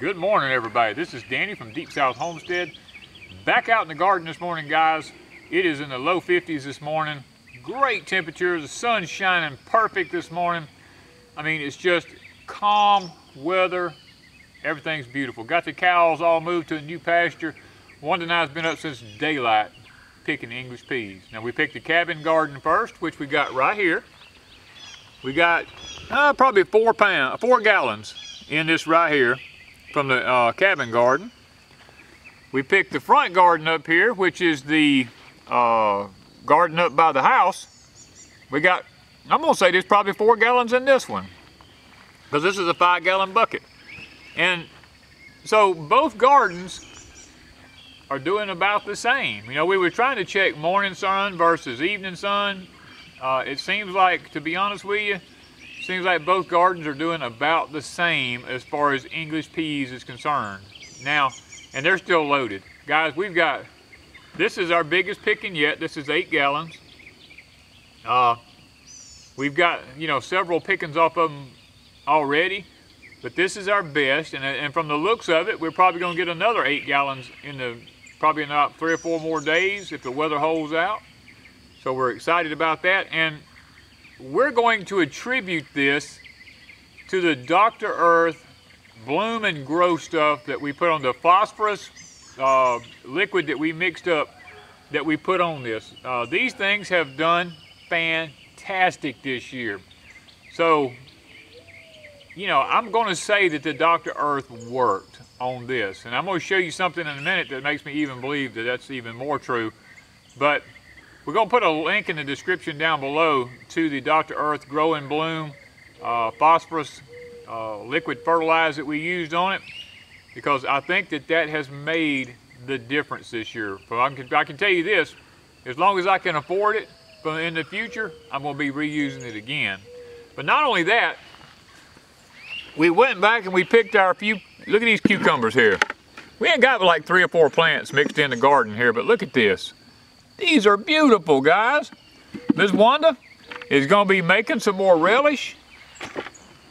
Good morning, everybody. This is Danny from Deep South Homestead. Back out in the garden this morning, guys. It is in the low 50s this morning. Great temperature. The sun's shining perfect this morning. I mean, it's just calm weather. Everything's beautiful. Got the cows all moved to a new pasture. One tonight's been up since daylight picking English peas. Now, we picked the cabin garden first, which we got right here. We got probably 4 gallons in this right here from the cabin garden. We picked the front garden up here, which is the garden up by the house. We got, I'm gonna say there's probably 4 gallons in this one, because this is a 5 gallon bucket. And so both gardens are doing about the same. You know, we were trying to check morning sun versus evening sun. It seems like, to be honest with you, seems like both gardens are doing about the same as far as English peas is concerned. Now, and they're still loaded. Guys, we've got, this is our biggest picking yet. This is 8 gallons. We've got, you know, several pickings off of them already, but this is our best. And from the looks of it, we're probably gonna get another 8 gallons in the, probably in about 3 or 4 more days if the weather holds out. So we're excited about that, and we're going to attribute this to the Dr. Earth bloom and grow stuff that we put on, the phosphorus liquid that we mixed up that we put on this. These things have done fantastic this year. So, you know, I'm going to say that the Dr. Earth worked on this, and I'm going to show you something in a minute that makes me even believe that that's even more true. But we're going to put a link in the description down below to the Dr. Earth Grow and Bloom phosphorus liquid fertilizer that we used on it, because I think that that has made the difference this year. So I can tell you this, as long as I can afford it in the future, I'm going to be reusing it again. But not only that, we went back and we picked our few, look at these cucumbers here. We ain't got like 3 or 4 plants mixed in the garden here, but look at this. These are beautiful, guys. Miss Wanda is gonna be making some more relish.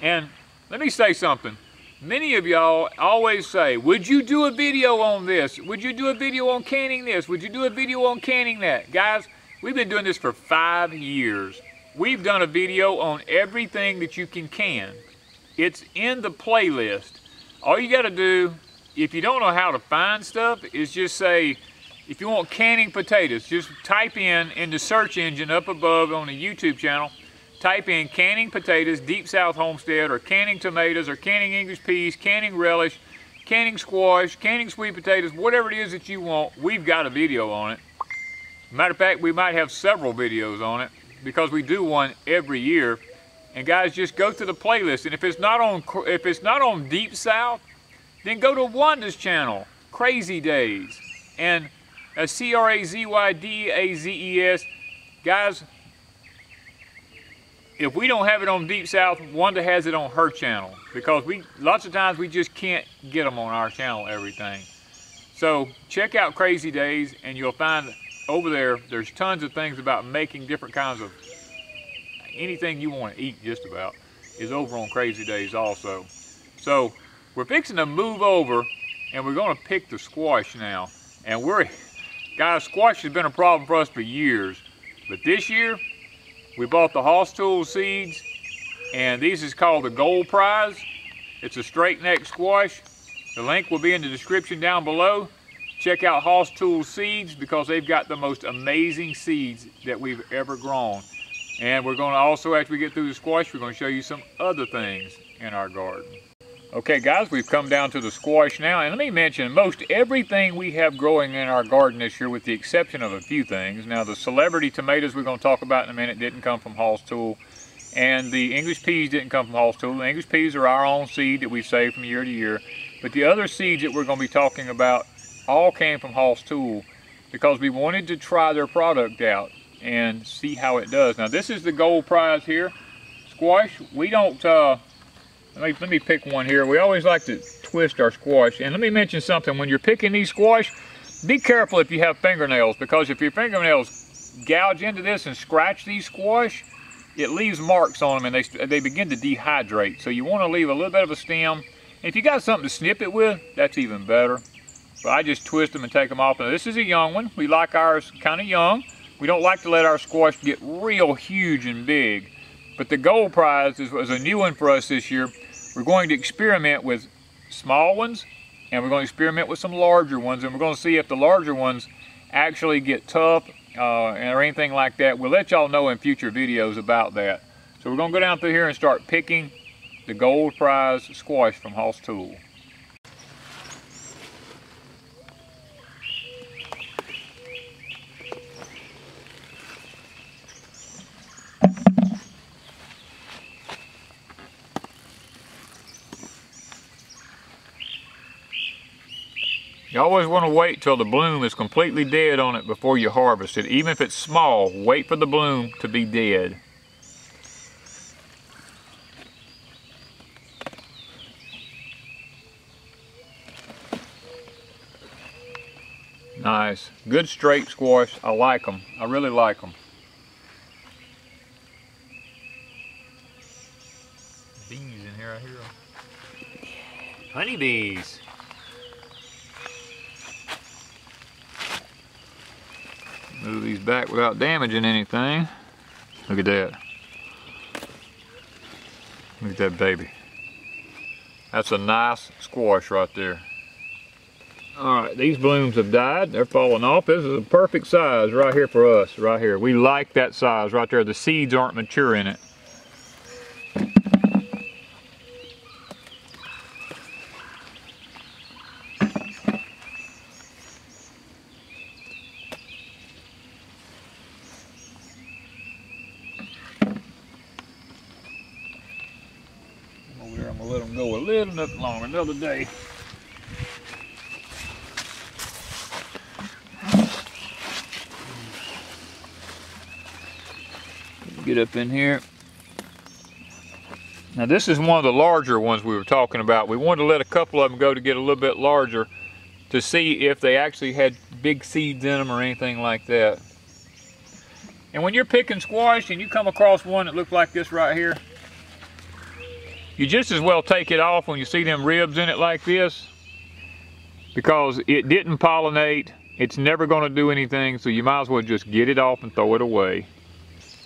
And let me say something. Many of y'all always say, would you do a video on this? Would you do a video on canning this? Would you do a video on canning that? Guys, we've been doing this for 5 years. We've done a video on everything that you can can. It's in the playlist. All you gotta do, if you don't know how to find stuff, is just say, if you want canning potatoes, just type in the search engine up above on the YouTube channel, type in canning potatoes, Deep South Homestead, or canning tomatoes, or canning English peas, canning relish, canning squash, canning sweet potatoes, whatever it is that you want, we've got a video on it. Matter of fact, we might have several videos on it, because we do one every year. And guys, just go to the playlist, and if it's not on Deep South, then go to Wanda's channel, Crazy Days, and C-R-A-Z-Y-D-A-Z-E-S. Guys, if we don't have it on Deep South, Wanda has it on her channel, because lots of times we just can't get them on our channel, everything. So check out Crazy Days, and you'll find over there, there's tons of things about making different kinds of, anything you want to eat just about is over on Crazy Days also. So we're fixing to move over, and we're gonna pick the squash now. And guys, squash has been a problem for us for years. But this year, we bought the Hoss Tools seeds, and these is called the Gold Prize. It's a straight neck squash. The link will be in the description down below. Check out Hoss Tools seeds, because they've got the most amazing seeds that we've ever grown. And we're gonna also, after we get through the squash, we're gonna show you some other things in our garden. Okay guys, we've come down to the squash now, and let me mention, most everything we have growing in our garden this year, with the exception of a few things. Now, the Celebrity tomatoes we're gonna talk about in a minute didn't come from Hoss Tools, and the English peas didn't come from Hoss Tools. The English peas are our own seed that we've saved from year to year, but the other seeds that we're gonna be talking about all came from Hoss Tools, because we wanted to try their product out and see how it does. Now, this is the Gold Prize here. Squash, we don't, let me pick one here. We always like to twist our squash. And let me mention something. When you're picking these squash, be careful if you have fingernails, because if your fingernails gouge into this and scratch these squash, it leaves marks on them, and they begin to dehydrate. So you want to leave a little bit of a stem If you got something to snip it with, that's even better. But I just twist them and take them off. Now this is a young one. We like ours kind of young. We don't like to let our squash get real huge and big. But the Gold Prize was a new one for us this year. We're going to experiment with small ones, and we're going to experiment with some larger ones, and we're going to see if the larger ones actually get tough or anything like that. We'll let y'all know in future videos about that. So we're going to go down through here and start picking the Gold Prize squash from Hoss Tools. You always want to wait till the bloom is completely dead on it before you harvest it. Even if it's small, wait for the bloom to be dead. Nice. Good straight squash. I like them. I really like them. Bees in here, I hear them. Honeybees. Move these back without damaging anything. Look at that. Look at that baby. That's a nice squash right there. All right, these blooms have died. They're falling off. This is a perfect size right here for us, right here. We like that size right there. The seeds aren't mature in it. Long another day. Get up in here. Now this is one of the larger ones we were talking about. We wanted to let a couple of them go to get a little bit larger to see if they actually had big seeds in them or anything like that. And when you're picking squash and you come across one that looks like this right here, you just as well take it off when you see them ribs in it like this, because it didn't pollinate, it's never going to do anything, so you might as well just get it off and throw it away.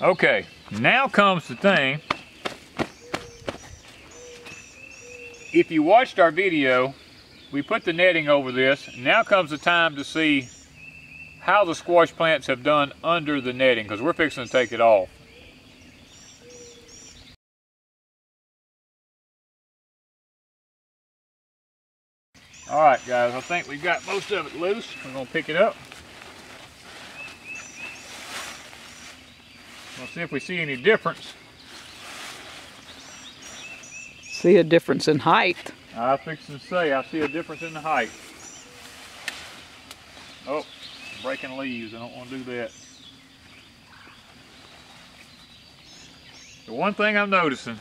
Okay, now comes the thing. If you watched our video, we put the netting over this. Now comes the time to see how the squash plants have done under the netting, because we're fixing to take it off. All right, guys, I think we've got most of it loose. We're gonna pick it up. We'll see if we see any difference. See a difference in height. I was fixing to say, I see a difference in the height. Oh, breaking leaves, I don't wanna do that. The one thing I'm noticing,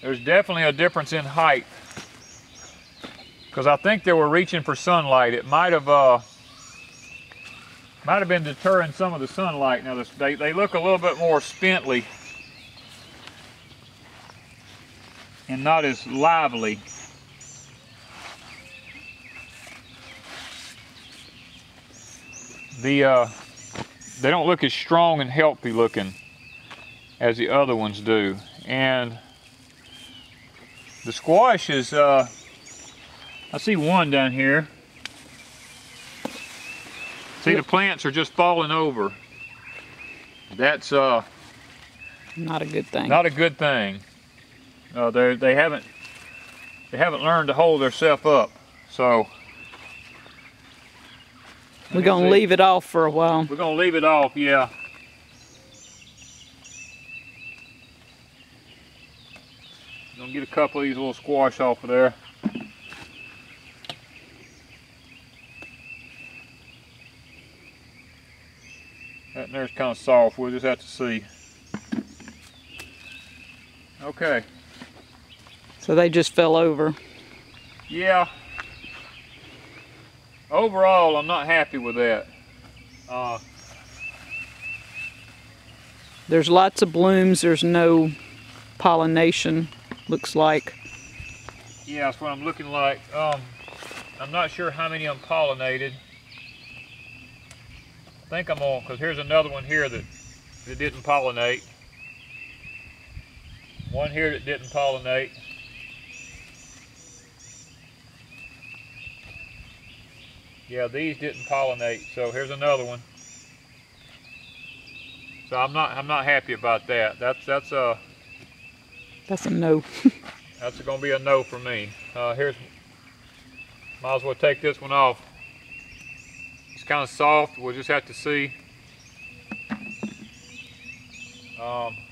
there's definitely a difference in height, because I think they were reaching for sunlight. It might have been deterring some of the sunlight. Now they look a little bit more spindly and not as lively. They don't look as strong and healthy looking as the other ones do, and the squash is, I see one down here. See, the plants are just falling over. That's not a good thing. Not a good thing. They haven't learned to hold themselves up. So we're gonna leave it off for a while. We're gonna leave it off, yeah. Gonna get a couple of these little squash off of there. That in there's kind of soft, we'll just have to see. Okay. So they just fell over. Yeah. overall, I'm not happy with that. There's lots of blooms. There's no pollination, looks like. Yeah, that's what I'm looking like. I'm not sure how many I'm pollinated. I think I'm on, because here's another one here that didn't pollinate. One here that didn't pollinate. Yeah, these didn't pollinate, so here's another one. So I'm not happy about that. That's a no. That's gonna be a no for me. Might as well take this one off. It's kind of soft. We'll just have to see.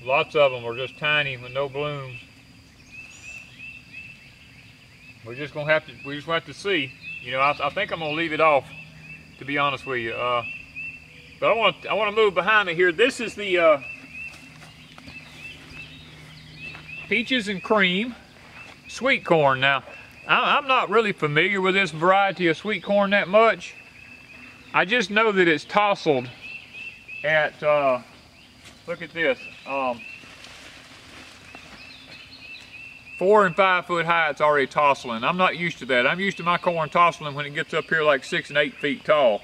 Lots of them are just tiny with no blooms. We just have to see. You know, I think I'm gonna leave it off, to be honest with you. But I want to move behind it here. This is the Peaches and Cream sweet corn. Now, I'm not really familiar with this variety of sweet corn that much. I just know that it's tousled at, look at this, 4 and 5 foot high. It's already tossling. I'm not used to that. I'm used to my corn tossling when it gets up here like 6 and 8 feet tall.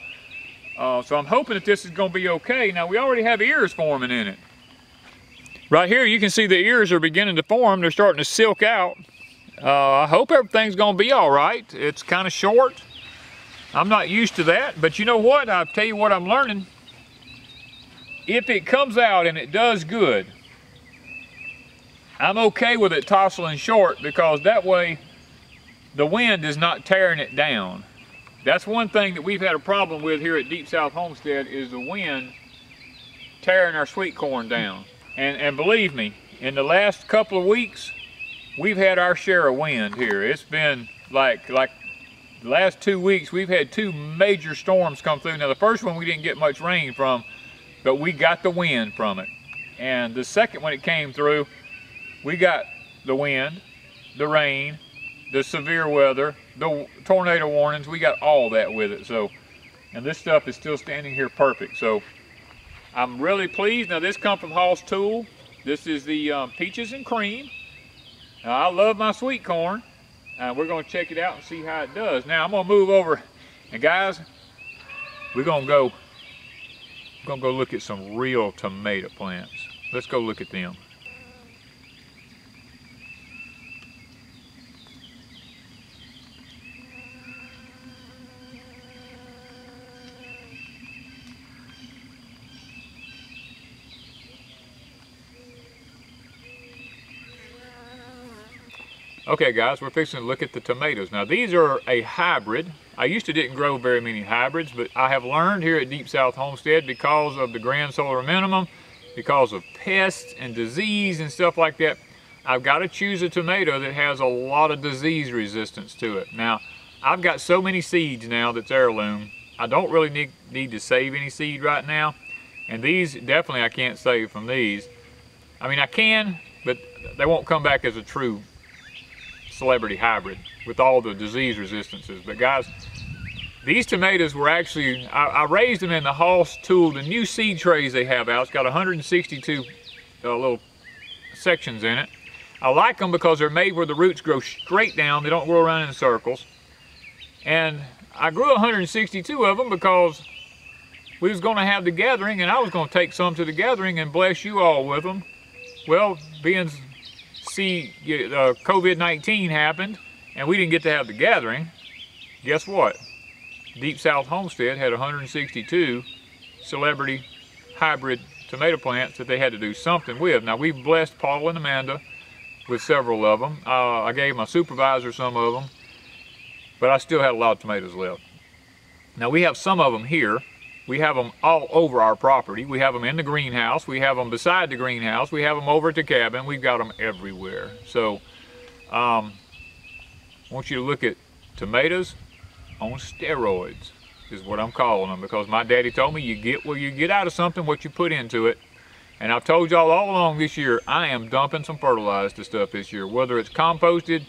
So I'm hoping that this is going to be okay. Now, we already have ears forming in it. Right here, you can see the ears are beginning to form. They're starting to silk out. I hope everything's going to be all right. It's kind of short. I'm not used to that. But you know what? I'll tell you what I'm learning. If it comes out and it does good, I'm okay with it tossling short, because that way the wind is not tearing it down. That's one thing that we've had a problem with here at Deep South Homestead, is the wind tearing our sweet corn down. And believe me, in the last couple of weeks, we've had our share of wind here. It's been like the last 2 weeks, we've had 2 major storms come through. Now, the first one we didn't get much rain from, but we got the wind from it. And the second one it came through, we got the wind, the rain, the severe weather, the tornado warnings. We got all that with it. So, and this stuff is still standing here perfect. So I'm really pleased. Now, this come from Hoss Tools. This is the Peaches and Cream. Now, I love my sweet corn. We're going to check it out and see how it does. Now, I'm going to move over. And guys, we're going to go look at some real tomato plants. Let's go look at them. Okay guys, we're fixing to look at the tomatoes. Now, these are a hybrid. I used to didn't grow very many hybrids, but I have learned here at Deep South Homestead, because of the grand solar minimum, because of pests and disease and stuff like that, I've got to choose a tomato that has a lot of disease resistance to it. Now, I've got so many seeds now that's heirloom. I don't really need to save any seed right now. And these, definitely I can't save from these. I mean, I can, but they won't come back as a true Celebrity hybrid with all the disease resistances. But guys, these tomatoes were actually, I raised them in the Hoss Tool, the new seed trays they have out. It's got 162 little sections in it. I like them because they're made where the roots grow straight down. They don't grow around in circles. And I grew 162 of them because we was going to have the gathering, and I was going to take some to the gathering and bless you all with them. Well, being COVID-19 happened and we didn't get to have the gathering. Guess what? Deep South Homestead had 162 Celebrity hybrid tomato plants that they had to do something with. Now, we blessed Paul and Amanda with several of them. I gave my supervisor some of them, but I still had a lot of tomatoes left. Now, we have some of them here. We have them all over our property. We have them in the greenhouse. We have them beside the greenhouse. We have them over at the cabin. We've got them everywhere. So I want you to look at tomatoes on steroids, is what I'm calling them, because my daddy told me you get what you get out of something, what you put into it. And I've told y'all all along this year, I am dumping some fertilized stuff this year, whether it's composted,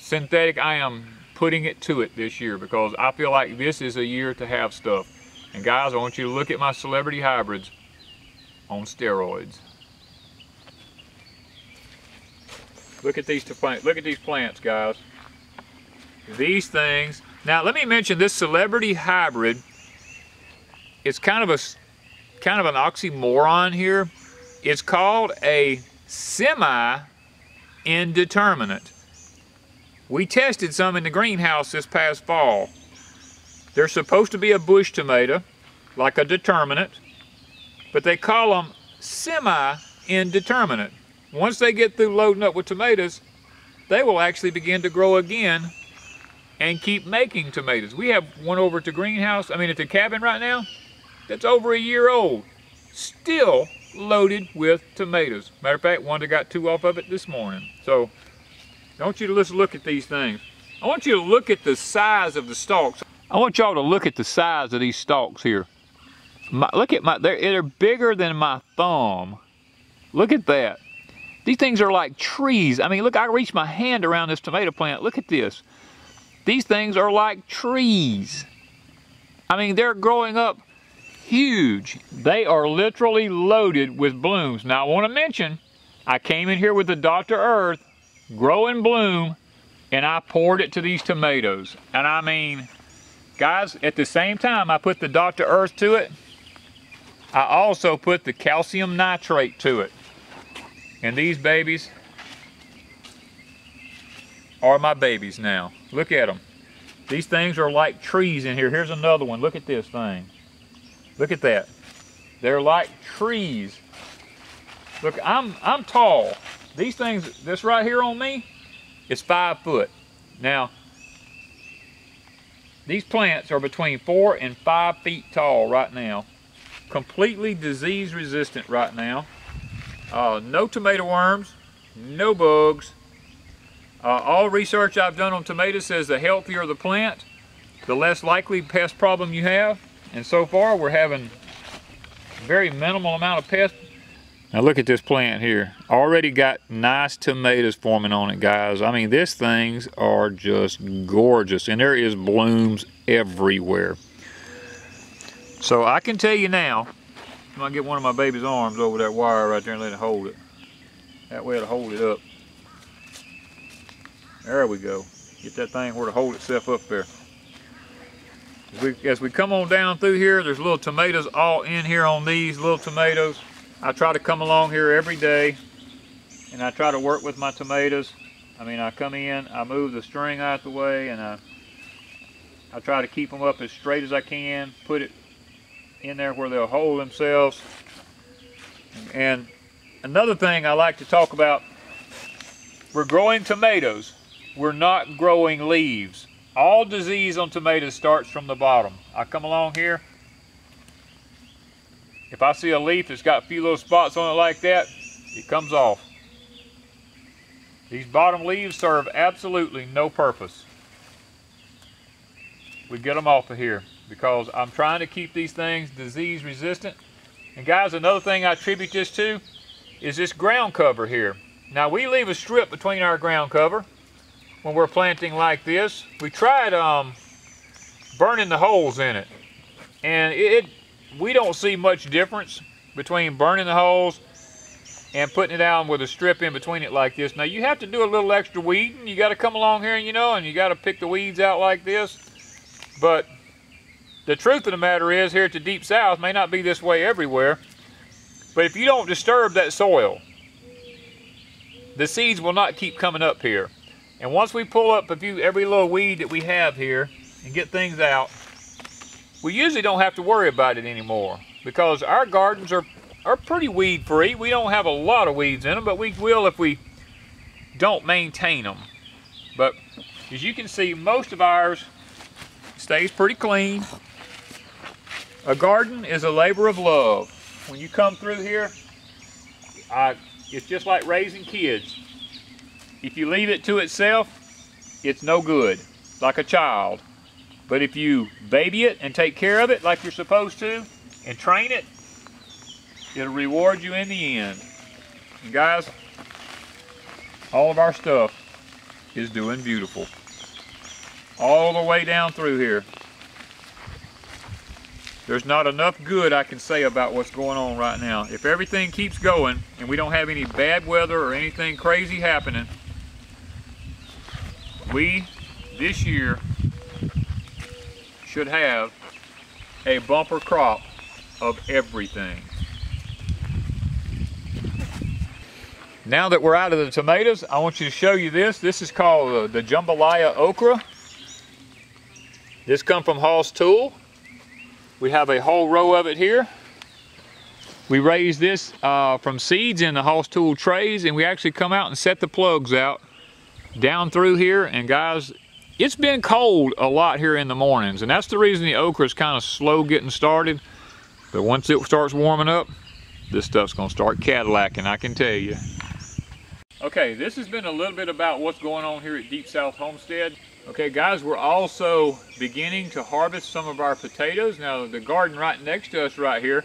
synthetic. I am putting it to it this year, because I feel like this is a year to have stuff. And guys, I want you to look at my celebrity hybrids on steroids. Look at these two plants. Look at these plants, guys. These things. Now, let me mention this celebrity hybrid. It's kind of an oxymoron here. It's called a semi-indeterminate. We tested some in the greenhouse this past fall. They're supposed to be a bush tomato, like a determinate, but they call them semi-indeterminate. Once they get through loading up with tomatoes, they will actually begin to grow again and keep making tomatoes. We have one over at the greenhouse, I mean at the cabin right now, that's over a year old, still loaded with tomatoes. Matter of fact, one that got two off of it this morning. So I want you to just look at these things. I want you to look at the size of the stalks. I want y'all to look at the size of these stalks here. They're bigger than my thumb. Look at that. These things are like trees. I mean, look, I reached my hand around this tomato plant. Look at this. These things are like trees. I mean, they're growing up huge. They are literally loaded with blooms. Now, I want to mention, I came in here with the Dr. Earth Grow and Bloom, and I poured it to these tomatoes. And I mean, guys, at the same time I put the Dr. Earth to it, I also put the calcium nitrate to it. And these babies are my babies now. Look at them. These things are like trees in here. Here's another one. Look at this thing. Look at that. They're like trees. Look, I'm tall. These things, this right here on me, is 5 foot. Now, these plants are between 4 and 5 feet tall right now. Completely disease resistant right now. No tomato worms, no bugs. All research I've done on tomatoes says the healthier the plant, the less likely pest problem you have. And so far, we're having very minimal amount of pests. Now look at this plant here. Already got nice tomatoes forming on it, guys. I mean, these things are just gorgeous, and there is blooms everywhere. So I can tell you now, I'm gonna get one of my baby's arms over that wire right there and let it hold it. That way it'll hold it up. There we go. Get that thing where to hold itself up there. As we come on down through here, there's little tomatoes all in here on these little tomatoes. I try to come along here every day and I try to work with my tomatoes. I mean, I come in, I move the string out the way, and I try to keep them up as straight as I can, put it in there where they'll hold themselves. And another thing I like to talk about, we're growing tomatoes, we're not growing leaves. All disease on tomatoes starts from the bottom. I come along here, if I see a leaf that's got a few little spots on it like that, it comes off. These bottom leaves serve absolutely no purpose. We get them off of here because I'm trying to keep these things disease resistant. And guys, another thing I attribute this to is this ground cover here. Now we leave a strip between our ground cover when we're planting like this. We tried burning the holes in it, and we don't see much difference between burning the holes and putting it down with a strip in between it like this. Now you have to do a little extra weeding. You got to come along here, you know, and you got to pick the weeds out like this. But the truth of the matter is, here at the Deep South, may not be this way everywhere, but if you don't disturb that soil, the seeds will not keep coming up here. And once we pull up every little weed that we have here and get things out, we usually don't have to worry about it anymore because our gardens are pretty weed free. We don't have a lot of weeds in them, but we will if we don't maintain them. But as you can see, most of ours stays pretty clean. A garden is a labor of love. When you come through here, it's just like raising kids. If you leave it to itself, it's no good, like a child. But if you baby it and take care of it like you're supposed to and train it, it'll reward you in the end. And guys, all of our stuff is doing beautiful. all the way down through here. There's not enough good I can say about what's going on right now. If everything keeps going and we don't have any bad weather or anything crazy happening, we, this year, should have a bumper crop of everything. Now that we're out of the tomatoes, I want you to show you this. This is called the jambalaya okra. This come from Hoss Tools. We have a whole row of it here. We raise this from seeds in the Hoss Tools trays, and we actually come out and set the plugs out down through here. And guys, it's been cold a lot here in the mornings, and that's the reason the okra is kind of slow getting started. But once it starts warming up, this stuff's gonna start Cadillacing, I can tell you. Okay, this has been a little bit about what's going on here at Deep South Homestead. Okay guys, we're also beginning to harvest some of our potatoes. Now the garden right next to us right here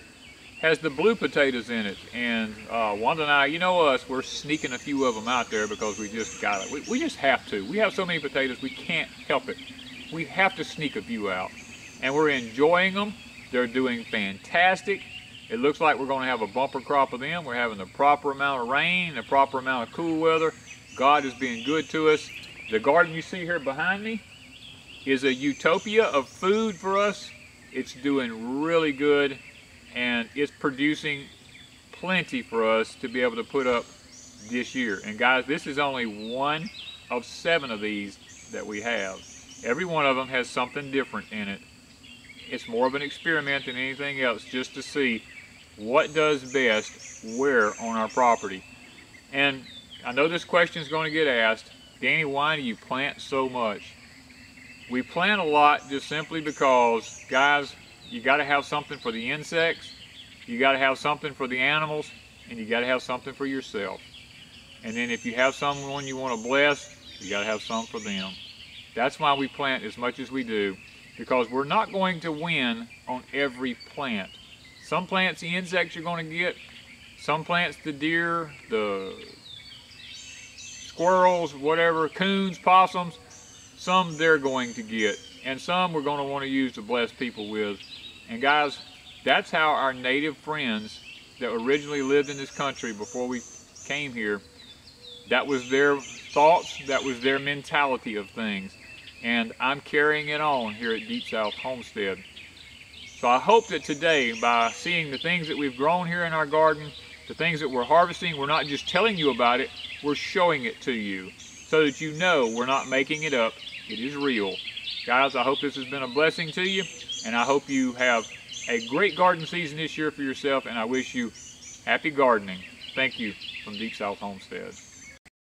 has the blue potatoes in it. And Wanda and I, you know us, we're sneaking a few of them out there because we just got it. We just have to. We have so many potatoes, we can't help it. We have to sneak a few out. And we're enjoying them. They're doing fantastic. It looks like we're gonna have a bumper crop of them. We're having the proper amount of rain, the proper amount of cool weather. God is being good to us. The garden you see here behind me is a utopia of food for us. It's doing really good, and it's producing plenty for us to be able to put up this year. And guys, this is only one of 7 of these that we have. Every one of them has something different in it. It's more of an experiment than anything else, just to see what does best where on our property. And I know this question is going to get asked, Danny, why do you plant so much? We plant a lot just simply because, guys, you got to have something for the insects, you got to have something for the animals, and you got to have something for yourself. And then if you have someone you want to bless, you got to have some for them. That's why we plant as much as we do, because we're not going to win on every plant. Some plants the insects are going to get, some plants the deer, the squirrels, whatever, coons, possums, some they're going to get, and some we're going to want to use to bless people with. And guys, that's how our native friends that originally lived in this country before we came here, that was their thoughts, that was their mentality of things. And I'm carrying it on here at Deep South Homestead. So I hope that today, by seeing the things that we've grown here in our garden, the things that we're harvesting, we're not just telling you about it, we're showing it to you so that you know we're not making it up. It is real. Guys, I hope this has been a blessing to you, and I hope you have a great garden season this year for yourself, and I wish you happy gardening. Thank you from Deep South Homestead.